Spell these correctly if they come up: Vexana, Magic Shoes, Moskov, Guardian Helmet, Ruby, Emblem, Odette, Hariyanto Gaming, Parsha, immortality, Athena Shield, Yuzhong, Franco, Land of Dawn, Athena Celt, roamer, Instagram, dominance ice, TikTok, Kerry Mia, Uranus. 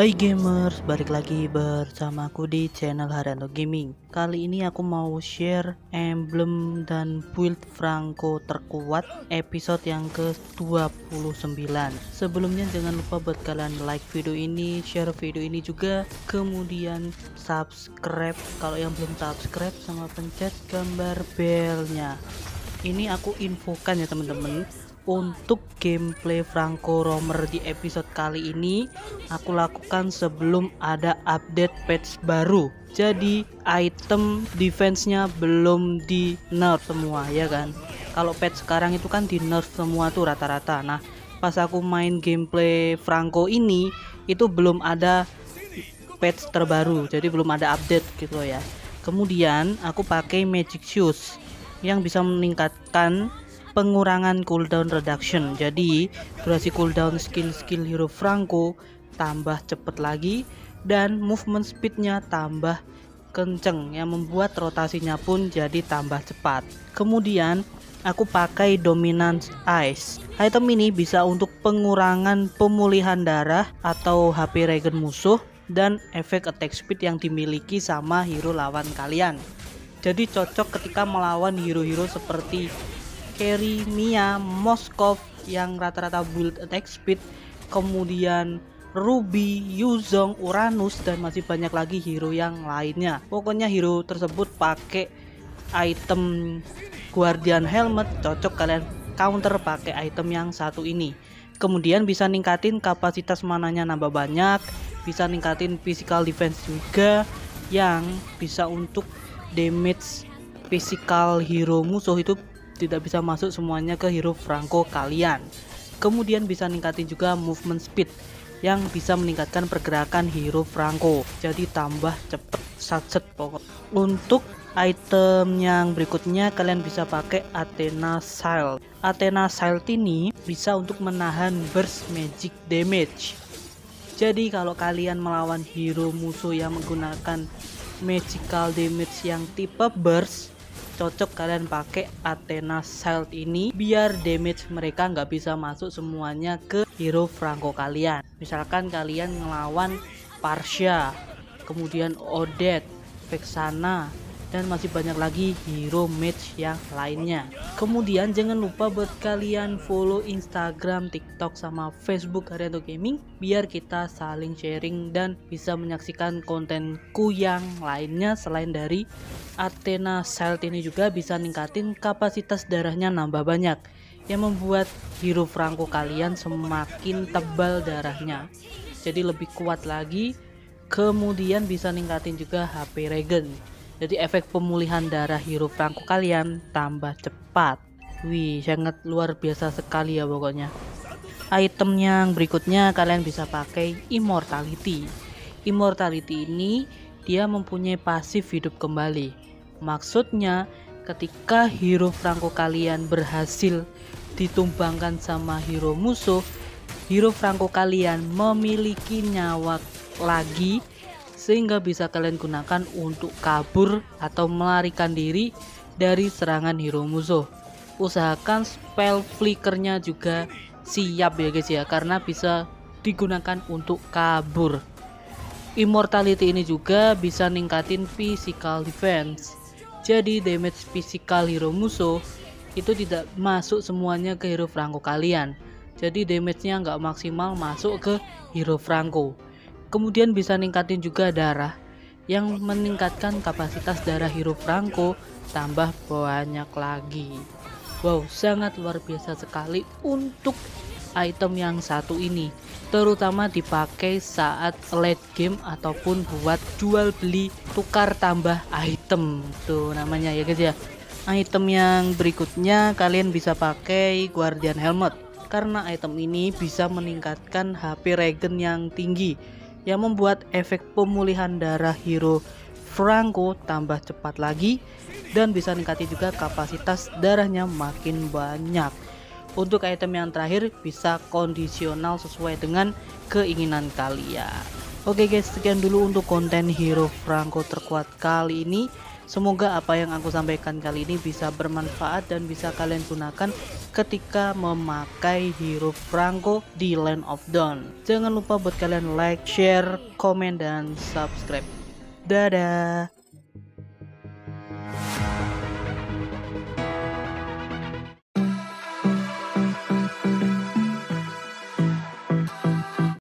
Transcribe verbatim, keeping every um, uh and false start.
Hai gamers, balik lagi bersama aku di channel Hariyanto Gaming. Kali ini aku mau share emblem dan build Franco terkuat episode yang ke dua puluh sembilan. Sebelumnya jangan lupa buat kalian like video ini, share video ini juga, kemudian subscribe kalau yang belum subscribe sama pencet gambar belnya. Ini aku infokan ya teman-teman. Untuk gameplay Franco Roamer di episode kali ini aku lakukan sebelum ada update patch baru. Jadi item defense-nya belum di nerf semua ya kan. Kalau patch sekarang itu kan di nerf semua tuh rata-rata. Nah, pas aku main gameplay Franco ini itu belum ada patch terbaru. Jadi belum ada update gitu ya. Kemudian aku pakai Magic Shoes yang bisa meningkatkan pengurangan cooldown reduction, jadi durasi cooldown skill-skill hero Franco tambah cepet lagi dan movement speednya tambah kenceng yang membuat rotasinya pun jadi tambah cepat. Kemudian aku pakai dominance ice. Item ini bisa untuk pengurangan pemulihan darah atau H P regen musuh dan efek attack speed yang dimiliki sama hero lawan kalian. Jadi cocok ketika melawan hero-hero seperti Kerry Mia, Moskov yang rata-rata build attack speed, kemudian Ruby, Yuzhong, Uranus dan masih banyak lagi hero yang lainnya. Pokoknya hero tersebut pakai item Guardian Helmet, cocok kalian counter pakai item yang satu ini. Kemudian bisa ningkatin kapasitas mananya nambah banyak, bisa ningkatin physical defense juga yang bisa untuk damage physical hero musuh itu tidak bisa masuk semuanya ke hero Franco kalian. Kemudian bisa ningkatin juga movement speed yang bisa meningkatkan pergerakan hero Franco, jadi tambah cepet satset pokok. Untuk item yang berikutnya kalian bisa pakai Athena Celt. Athena Celt ini bisa untuk menahan burst magic damage. Jadi kalau kalian melawan hero musuh yang menggunakan magical damage yang tipe burst, cocok kalian pakai Athena Shield ini biar damage mereka nggak bisa masuk semuanya ke hero Franco kalian. Misalkan kalian ngelawan Parsha, kemudian Odette, Vexana dan masih banyak lagi hero mage yang lainnya. Kemudian jangan lupa buat kalian follow Instagram, TikTok sama Facebook Hariyanto Gaming biar kita saling sharing dan bisa menyaksikan kontenku yang lainnya. Selain dari Athena Shield ini juga bisa ningkatin kapasitas darahnya nambah banyak yang membuat hero Franco kalian semakin tebal darahnya, jadi lebih kuat lagi. Kemudian bisa ningkatin juga H P regen, jadi efek pemulihan darah hero Franco kalian tambah cepat. Wih, sangat luar biasa sekali ya pokoknya. Item yang berikutnya kalian bisa pakai immortality. Immortality ini dia mempunyai pasif hidup kembali. Maksudnya ketika hero Franco kalian berhasil ditumbangkan sama hero musuh, hero Franco kalian memiliki nyawa lagi sehingga bisa kalian gunakan untuk kabur atau melarikan diri dari serangan hero musuh. Usahakan spell flickernya juga siap ya guys ya, karena bisa digunakan untuk kabur. Immortality ini juga bisa ningkatin physical defense, jadi damage physical hero musuh itu tidak masuk semuanya ke hero Franco kalian, jadi damage-nya nggak maksimal masuk ke hero Franco. Kemudian bisa ningkatin juga darah yang meningkatkan kapasitas darah hero Franco tambah banyak lagi. Wow, sangat luar biasa sekali untuk item yang satu ini, terutama dipakai saat late game ataupun buat jual beli tukar tambah item tuh namanya ya guys ya. Item yang berikutnya kalian bisa pakai Guardian Helmet karena item ini bisa meningkatkan H P regen yang tinggi yang membuat efek pemulihan darah hero Franco tambah cepat lagi dan bisa meningkatkan juga kapasitas darahnya makin banyak. Untuk item yang terakhir bisa kondisional sesuai dengan keinginan kalian. Oke guys, sekian dulu untuk konten hero Franco terkuat kali ini. Semoga apa yang aku sampaikan kali ini bisa bermanfaat dan bisa kalian gunakan ketika memakai hero Franco di Land of Dawn. Jangan lupa buat kalian like, share, komen, dan subscribe. Dadah!